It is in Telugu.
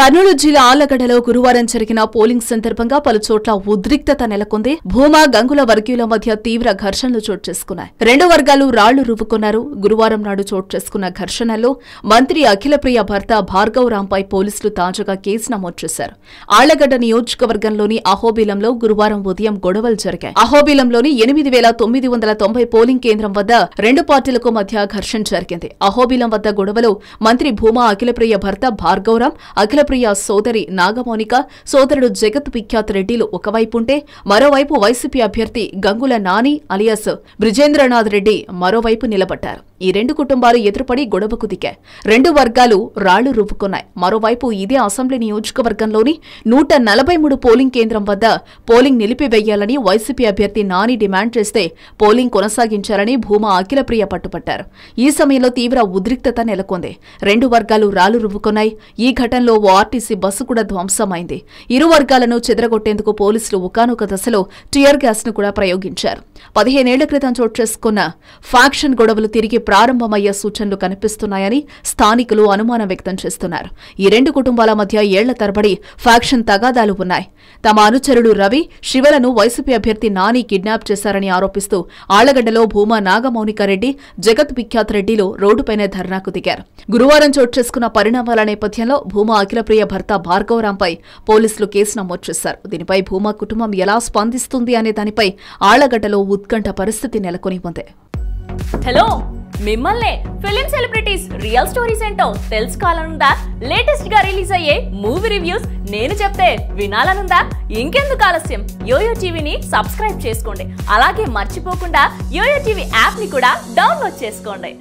కర్నూలు జిల్లా ఆలగడలో గురువారం జరిగిన పోలింగ్ సందర్భంగా పలుచోట్ల ఉద్రిక్తత నెలకొంది. భూమా గంగుల వర్గీయుల మధ్య తీవ్ర ఘర్షణలు చోటు చేసుకున్నాయి. రెండు వర్గాలు రాళ్లు రువ్వుకున్నారు. గురువారం నాడు చోటు చేసుకున్న ఘర్షణల్లో మంత్రి అఖిలప్రియ భర్త భార్గవ్ రాంపై పోలీసులు తాజాగా కేసు నమోదు చేశారు. ఆళ్లగడ్డ నియోజకవర్గంలోని అహోబిలంలో గురువారం ఉదయం గొడవలు జరిగాయి. అహోబిలంలోని 8990 పోలింగ్ కేంద్రం వద్ద రెండు పార్టీలకు మధ్య ఘర్షణ జరిగింది. అహోబిలం వద్ద గొడవలో మంత్రి భూమా అఖిలప్రియ భర్త భార్గవ్ రాం, అఖిలప్రియ సోదరి నాగమౌనిక, సోదరుడు జగత్ విఖ్యాత్ రెడ్డిలు ఒకవైపుంటే, మరోవైపు వైసీపీ అభ్యర్థి గంగుల నాని అలియాస్ బ్రిజేంద్రనాథ్ రెడ్డి మరోవైపు నిలబడ్డారు. ఈ రెండు కుటుంబాలు ఎదురుపడి గొడవకు దిగాయి. రెండు వర్గాలు రాళ్లు రువ్వుకున్నాయి. మరోవైపు ఇదే అసెంబ్లీ నియోజకవర్గంలోని 143 పోలింగ్ కేంద్రం వద్ద పోలింగ్ నిలిపివేయాలని వైసీపీ అభ్యర్థి నాని డిమాండ్ చేస్తే పోలింగ్ కొనసాగించాలని భూమా అఖిలప్రియ పట్టుబట్టారు. ఈ సమయంలో తీవ్ర ఉద్రిక్తత నెలకొంది. రెండు వర్గాలు రాళ్లు రువ్వుకున్నాయి. ఈ ఘటనలో ఓ ఆర్టీసీ బస్సు కూడా ధ్వంసమైంది. ఇరు వర్గాలను చెదరగొట్టేందుకు పోలీసులు ఒకానొక దశలో టియర్ గ్యాస్ ను కూడా ప్రయోగించారు. 15 ఏళ్ల క్రితం చోటు చేసుకున్న ఫ్యాక్షన్ గొడవలు తిరిగి ప్రారంభమయ్యే సూచనలు కనిపిస్తున్నాయని స్థానికులు అనుమానం వ్యక్తం చేస్తున్నారు. ఈ రెండు కుటుంబాల మధ్య ఏళ్ల తరబడి ఫ్యాక్షన్ తగాదాలు ఉన్నాయి. తమ అనుచరుడు రవి శివలను వైసీపీ అభ్యర్థి నాని కిడ్నాప్ చేశారని ఆరోపిస్తూ ఆళ్లగడ్డలో భూమా నాగమౌనికారెడ్డి, జగత్ విఖ్యాత్ రెడ్డిలు రోడ్డుపైనే ధర్నాకు దిగారు. గురువారం చోటు చేసుకున్న పరిణామాల నేపథ్యంలో భూమా అఖిలప్రియ భర్త భార్గవ్ రాంపై పోలీసులు కేసు నమోదు చేశారు. దీనిపై భూమా కుటుంబం ఎలా స్పందిస్తుంది అనే దానిపై ఆళ్లగడ్డలో ఉత్కంఠ పరిస్థితి నెలకొని ఉంది. హలో, మిమ్మల్నే ఫిలిం సెలబ్రిటీస్ రియల్ స్టోరీస్ ఏంటో తెలుసుకోవాలనుందా? లేటెస్ట్ గా రిలీజ్ అయ్యే మూవీ రివ్యూస్ నేను చెప్తే వినాలనుందా? ఇంకెందుకు ఆలస్యం, యోయో టీవీని సబ్స్క్రైబ్ చేసుకోండి. అలాగే మర్చిపోకుండా యోయో టీవీ యాప్ ని కూడా డౌన్లోడ్ చేసుకోండి.